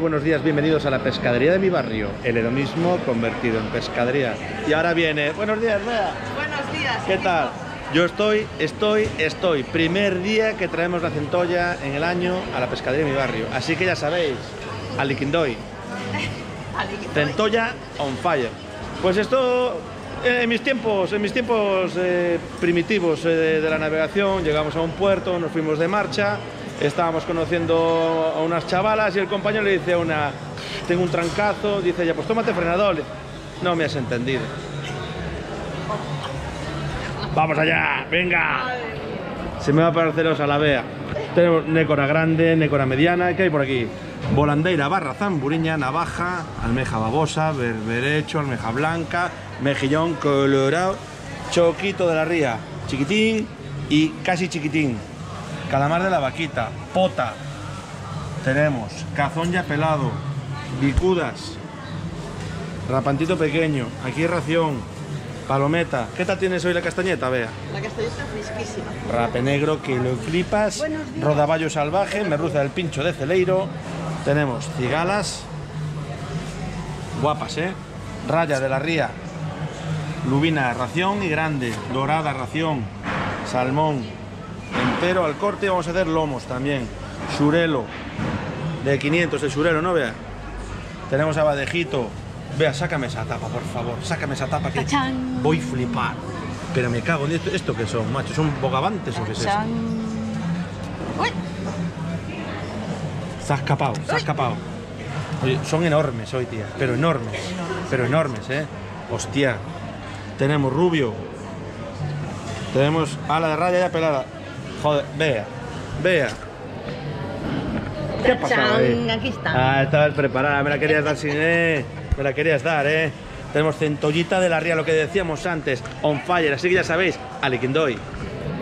Buenos días, bienvenidos a la pescadería de mi barrio, el hedonismo convertido en pescadería. Y ahora viene, buenos días, Bea. Buenos días. ¿Qué tal? Yo estoy. Primer día que traemos la centolla en el año a la pescadería de mi barrio. Así que ya sabéis, aliquindoy. Centolla on fire. Pues esto, en mis tiempos primitivos de la navegación, llegamos a un puerto, nos fuimos de marcha. Estábamos conociendo a unas chavalas y el compañero le dice a una, tengo un trancazo, dice ella, pues tómate Frenadol. No me has entendido. Vamos allá, venga. Se me va a parecer a la Bea. Tenemos nécora grande, nécora mediana, ¿qué hay por aquí? Volandeira, barra, zamburiña, navaja, almeja babosa, berberecho, almeja blanca, mejillón colorado, choquito de la ría, chiquitín y casi chiquitín. Calamar de la vaquita, pota, tenemos cazón ya pelado, bicudas, rapantito pequeño, aquí ración, palometa. ¿Qué tal tienes hoy la castañeta, Bea? La castañeta fresquísima. Rape negro que lo flipas, rodaballo salvaje, merluza del pincho de celeiro, tenemos cigalas, guapas, raya de la ría, lubina, ración y grande, dorada, ración, salmón. Entero al corte, vamos a hacer lomos también. Xurelo de 500, el xurelo, ¿no, Bea? Tenemos a Badejito. Bea, sácame esa tapa, por favor. Sácame esa tapa que ¡tachán! Voy a flipar. Pero me cago en esto. ¿Esto qué son, macho? ¿Son bogavantes o qué es eso? ¡Uy! Se ha escapado. Oye, son enormes hoy, tía. Pero enormes, ¿eh? Hostia. Tenemos rubio. Tenemos ala de raya ya pelada. Joder, Bea. ¿Qué ha pasado ahí? Aquí está. Ah, estabas preparada, me la querías dar sin... Me la querías dar, Tenemos centollita de la ría, lo que decíamos antes, on fire, así que ya sabéis, aliquindoy.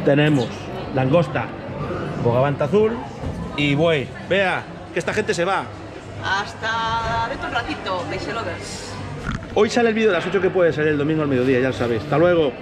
Tenemos langosta, bogavante azul y buey. Bea, que esta gente se va. Hasta dentro un ratito, veis el over. Hoy sale el vídeo de las 8 que puede salir el domingo al mediodía, ya lo sabéis. Hasta luego.